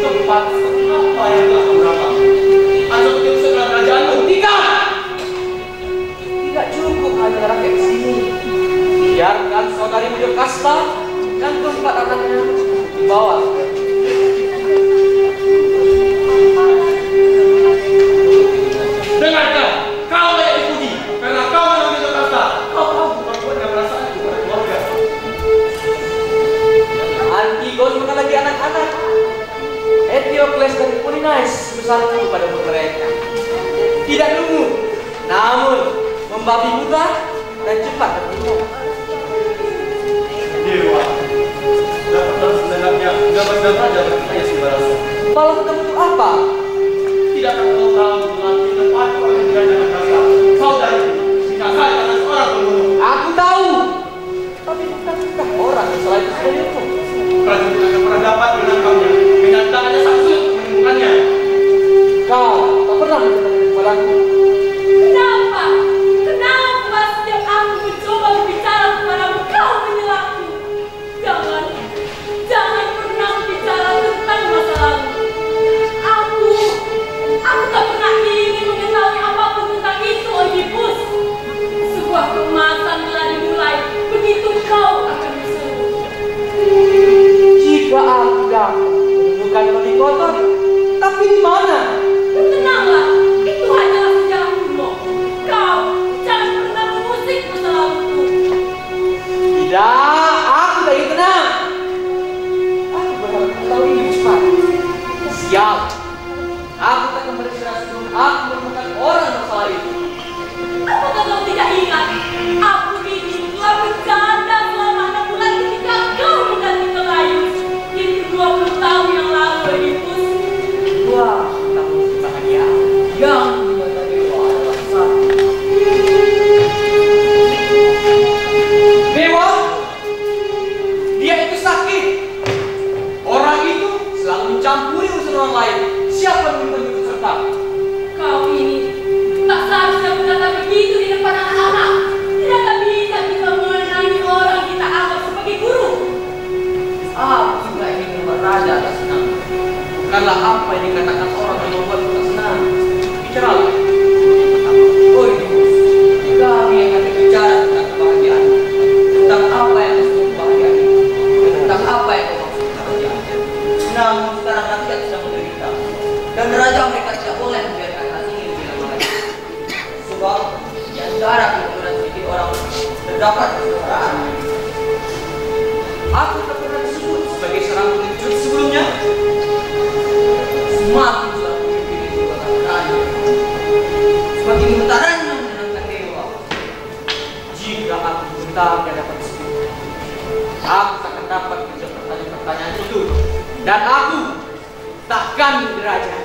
cepat apa yang telah kau berangkat. Asal keputusan kerajaan hentikan. Tidak cukup hanya rakyat di sini. Biarkan saudari Mudir Kasta dan keempat anaknya dibawa. Dengarkan, kau yang dipuji karena kau menang Mudir Kasta. Kau tahu bukan yang perasaan itu pada keluarga. Antigon bukan lagi anak-anak. Eteokles dan Polinice bersatu pada mereka. Tidak nunggu, namun membabi buta dan cepat terbunuh. Dewa, dapatlah sebenarnya gambar-gambar saja berkatanya sembarasa. Kalau ketemu itu apa? Tidak akan kau tahu mengalami tempat orang yang jangan merasa. Saudari, dikasar karena seorang pembunuh. Aku tahu, tapi bukan orang selain itu. Prajurit akan berhadapan menangkapnya. Tangannya saksut menemukannya. Kau tak pernah menemukan kepadaku. Kenapa? Kenapa setiap aku mencoba berbicara kepadamu kau menyelakku? Jangan, jangan pernah bicara tentang masa lalu. Aku tak pernah ingin mengetahui apapun tentang itu, Oedipus. Sebuah kemasan telah dimulai, begitu kau akan disuruh. Jika aku dapat bukan lebih kotor, tapi di mana? Tenanglah, itu hanyalah sejarah kuno. Kau jangan pernah mengusik masa laluku. Tidak, aku tadi tenang. Aku bakal tahu ini cepat. Sial, aku takkan berserah sebelum aku menemukan orang masalah itu. Apakah kau tidak ingat? Aku ini telah bercanda selama 6 bulan ketika kau mendaki ke layu. Itu 20 tahun yang Oedipus. Wah, namun bahagia yang dimata Dewa adalah satu. Dewa, dia itu sakit. Orang itu selalu mencampuri urusan orang lain. Siapa yang menurut serta? Kau ini tak seharusnya berkata begitu di depan anak-anak. Tidak tak bisa kita mengenangi orang kita anggap sebagai guru. Aku juga ingin berada atas senang. Bukanlah apa yang dikatakan orang yang membuat kita senang. Bicaralah. Oh ini, kami akan berbicara tentang kebahagiaan. Tentang apa yang disebut kebahagiaan. Tentang apa yang dimaksud kebahagiaan. Namun sekarang rakyat sedang menderita. Dan raja mereka tidak boleh membiarkan hati ini dengan bahagia. Sebab di antara kebetulan sedikit orang terdapat kebetulan. Aku tak pernah disebut sebagai seorang pengecut sebelumnya. Mati telah memimpin di kota raja. Sebagai mentarannya menenangkan Dewa. Jika aku bentar dapat disebut, aku takkan dapat menjawab pertanyaan-pertanyaan itu. Dan aku takkan diraja.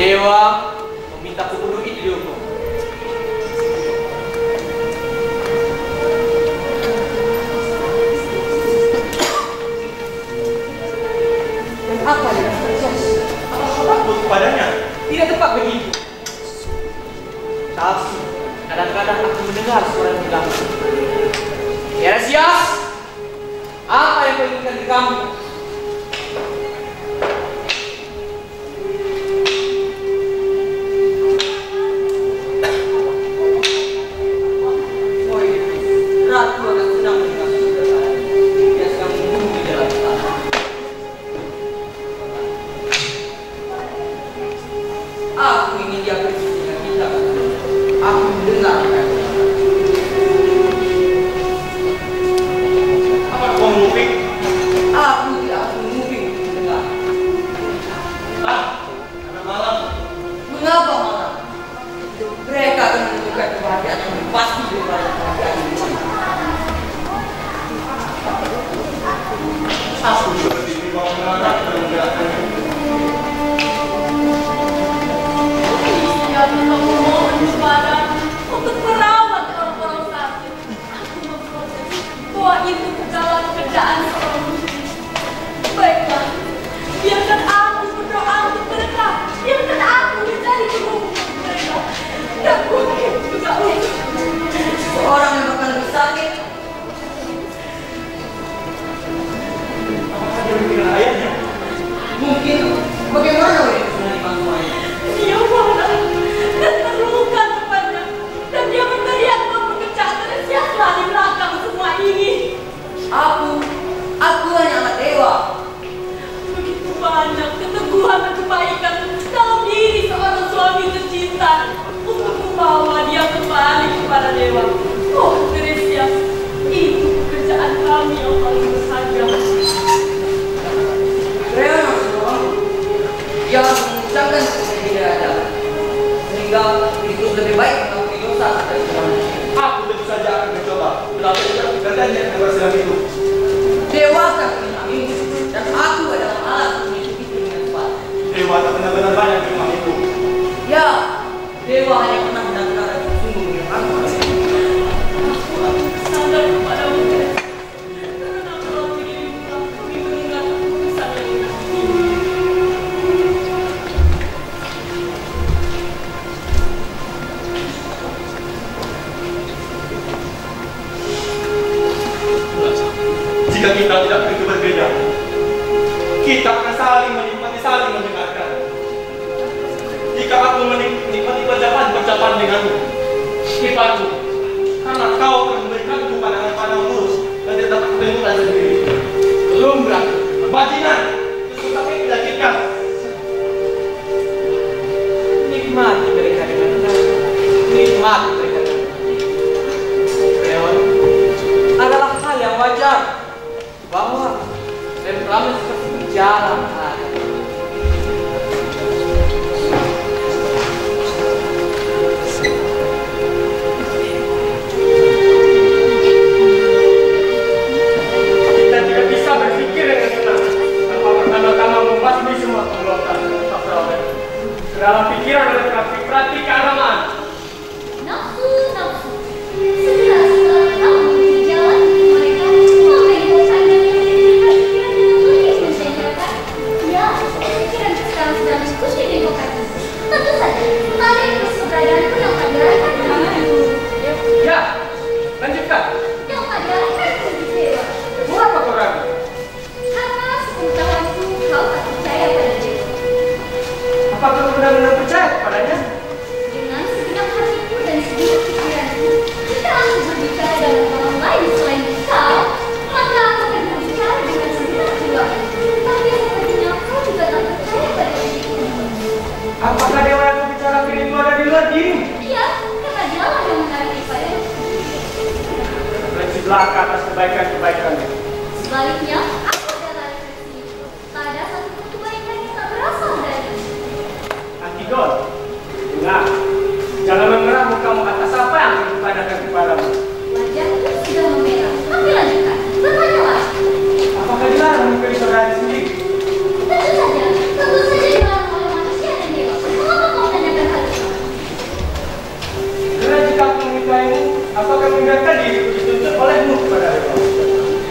Dewasa ini, dan aku adalah alat dewa yang cuma itu. Ya, dewa yang pernah mendatangkan sungguh menyenangkan. Aku sadar kepadamu. Karena kalau begini, aku diberikan kesalahan ini. Jika kita tidak begitu berbeda, kita akan saling menikmati, saling mendengarkan. Jika aku menikmati percakapan denganmu, sifatku, karena kau akan memberikanku pandangan-pandangan lurus dan tidak terbentuklah sendiri. Lumrah, bajingan, tetapi tidak kita. Nikmati mereka dengan benar, nikmati mereka dengan benar. Adalah hal yang wajar bahwa reklame seperti jalan hari. Kita tidak bisa berpikir dengan tenang tanpa pertama-tama membasmi semua keburukan segala pikiran dan praktik-praktik keagamaan. Nafsu segera-segera nafsu di jalan mereka memegang pandangan sedang diskusi di lokasi. Tentu saja, ada yang keberadaanku yang tak diarahkan denganku. Ya, lanjutkan. Yang tak diarahkan begitu. Mengapa kau ragu? Karena sepengetahuanku kau tak percaya pada dia. Apa kau benar-benar percaya kepadanya? Dengan segenap hatiku dan segenap pikiranku, kita harus berbicara dengan orang lain selain kau. Maka aku akan berbicara dengan segenap jiwaku. Tapi sepertinya kau juga tak percaya pada dia. Apakah dewa yang bicara kini keluar dari luar diri? Iya, karena dia lah yang menarik padanya. Berjiblah ke atas kebaikan-kebaikannya. Sebaliknya, aku adalah refleksi itu. Tak ada satupun kebaikan yang tak berasal dari. Antidot, dengar. Jangan memerah mukamu atas apa yang akan dipadakan kepadamu. Wajahku sudah memerah. Tapi lanjutkan, bertanyalah. Apakah dilarang mencari saudari sendiri? Tentu saja dilarang. Aku akan menggunakan diriku dituntut olehmu kepada Allah.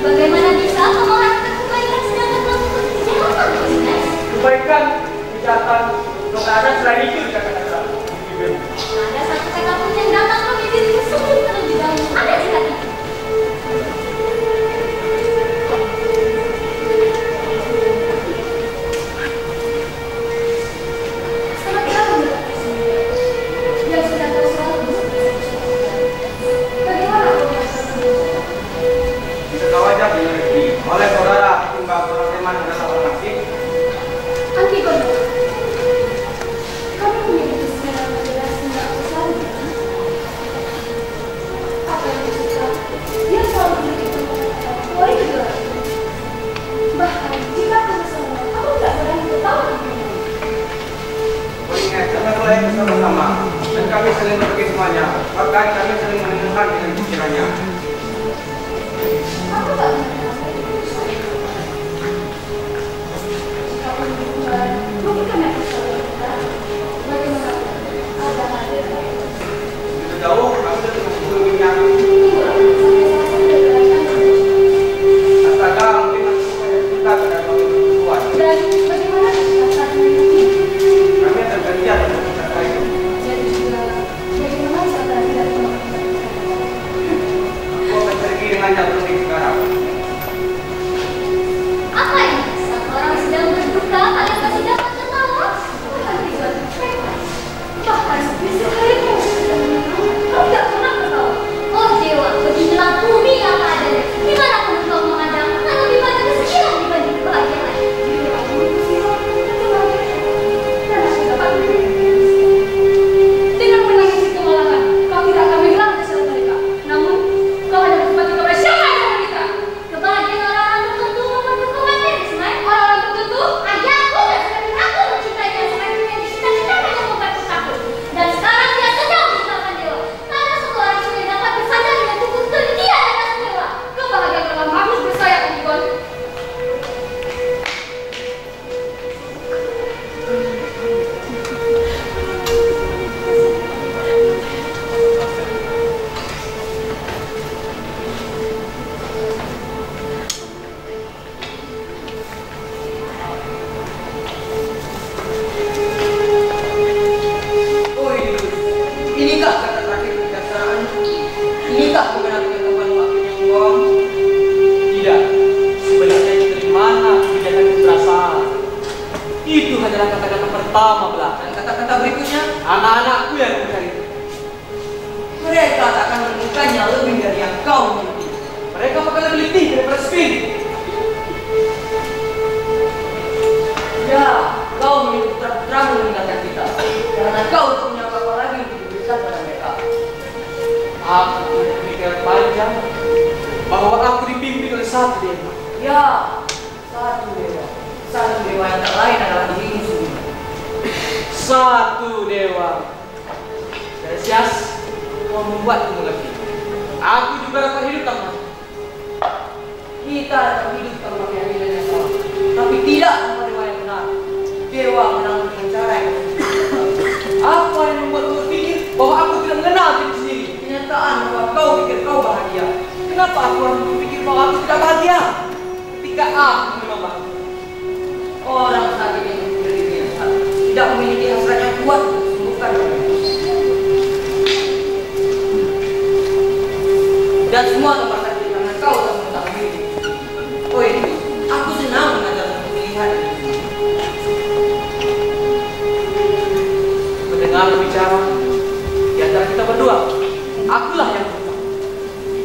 Bagaimana bisa aku mengatakan kebaikan sedangkan melakukan kejahatan? Kebaikan, kejahatan, tidak ada selain itu di kata-kata. Ada satu kata pun yang datang ke diriku sebelum terjuangmu. Ada di hatiku. Oleh saudara Mbak Roseman dan saudara Maxi. Aki Gono, kamu punya kesukaan menjelaskan Mbak Roseman? Apa yang kesukaan? Dia selalu begitu. Boleh juga. Bahkan jika kamu sama, kamu tidak berani ketawa. Mengingat karena kita yang bersama-sama dan kami saling berbagi semuanya, bahkan kami saling menemukan dengan pikirannya. Aku tak mengenal. Mungkin kami akan selalu kita bagaimana ada hadir. Tidak jauh, aku sudah menghubunginya. Katakan mungkin aku banyak cerita dengan orang tua. Dan bagaimana kita saat ini? Kami akan kerja dengan kita baik. Jadi juga, bagaimana saat tadi dan orang tua? Aku akan pergi dengan jalur ini sekarang. Apa ini? Satu orang sedang berduka, kalian masih dapat ketawa? Bukan tujuan mereka. Bahkan, bisa kalian yang sedang berduka, kau tidak pernah ketawa. menikah bukan aku yang bukan waktu yang tidak. Sebenarnya bagaimana kebijakan perasaan itu hanyalah kata-kata pertama belakang. Kata-kata berikutnya anak-anakku yang mencari. Mereka tak akan menemukannya lebih dari yang kau miliki. Mereka bakal lebih tinggi daripada spin. Ya, kau memiliki putra-putra meninggalkan kita karena kau punya apa-apa lagi diberikan pada mereka. Aku punya pikiran panjang bahwa aku dipimpin oleh satu dewa. Ya, satu dewa. Satu dewa yang tak lain adalah dirimu sendiri. Satu dewa. Sias, kau membuatku mengerti. Aku juga akan hidup tanpa. Kita akan hidup tanpa keadilan yang sama. Tapi tidak tanpa dewa yang benar. Dewa menang dengan cara yang apa yang membuatmu berpikir bahwa aku tidak mengenal diri sendiri? Kenyataan bahwa kau pikir kau bahagia. Kenapa aku harus berpikir bahwa aku tidak bahagia? Ketika aku menolak orang sakit yang berdirinya tidak memiliki hasrat yang kuat, bukan dan semua tempat sakit karena kau tak mengetahui diri. Oh ya, aku senang mengajarkan pilihan. Mendengar bicara di antara kita berdua, akulah yang berubah.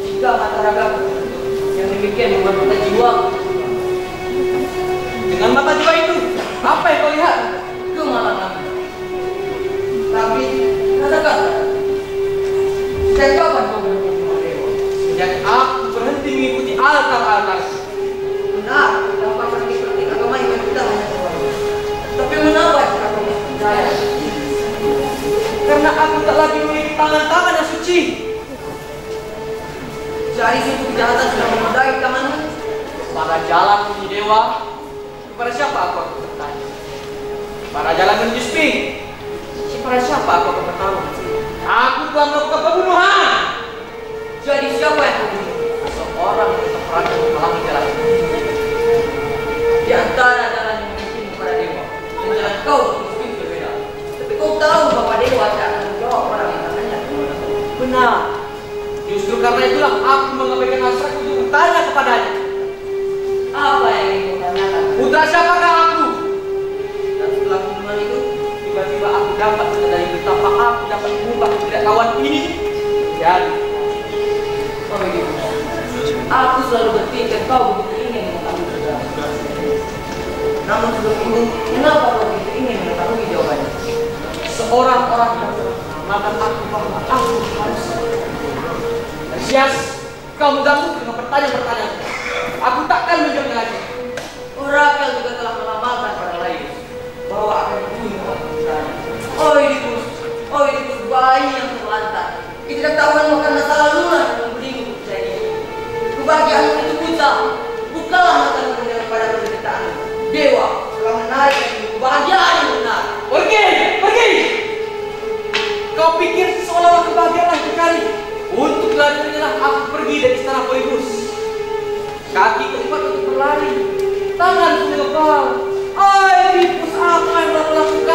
Jika mata ragaku yang demikian membuat mata jiwa. Dengan mata jiwa itu, apa yang kau lihat? Kemalangan. Tapi katakan, sejak kapan kau berubah? Dan aku berhenti mengikuti altar-altar. Benar, tanpa pergi-pergi agama iman kita hanya seorang. Tapi mengapa aku percaya? Karena aku tak lagi memiliki tangan-tangan yang suci. Jadi suku kejahatan sudah menodai tanganmu. Para jalan puji dewa, kepada siapa aku akan bertanya? Para jalan menjuspi, kepada siapa aku akan bertanya? Aku telah melakukan pembunuhan. Jadi siapa yang membunuh? Seorang yang terperang yang menghalangi jalan. Di antara jalan yang mungkin kepada dewa, dan jalan kau mungkin berbeda. Tapi kau tahu bahwa dewa tak akan menjawab orang yang tanya. Benar. Justru karena itulah aku mengabaikan hasrat untuk bertanya kepadanya. Apa yang ingin kau tanyakan? Putra siapakah aku? Dan setelah mengenal itu, tiba-tiba aku dapat menyadari betapa aku dapat mengubah ketidaktahuan ini jadi. Aku selalu berpikir kau begitu ingin mengetahui jawabannya. Namun sebelum itu, kenapa kau begitu ingin mengetahui jawabannya? Seorang orang yang makan aku bahwa aku harus. Sias, kau mengganggu dengan pertanyaan-pertanyaan. Aku takkan menjawabnya lagi. Orakel juga telah melamalkan pada lain bahwa akan dibunuh orang. Oh Oedipus, bayi yang terlantar. Ketidaktahuan bukan masa lalu lah. Kebahagiaan itu buta, bukalah mata memandang pada penderitaan. Dewa telah menarik kebahagiaan yang benar. Pergi! Kau pikir seolah-olah kebahagiaan dicari. Untuk larinya aku pergi dari istana Oedipus. Kaki keempat untuk berlari, tangan untuk berlari. Oedipus, apa yang telah melakukan?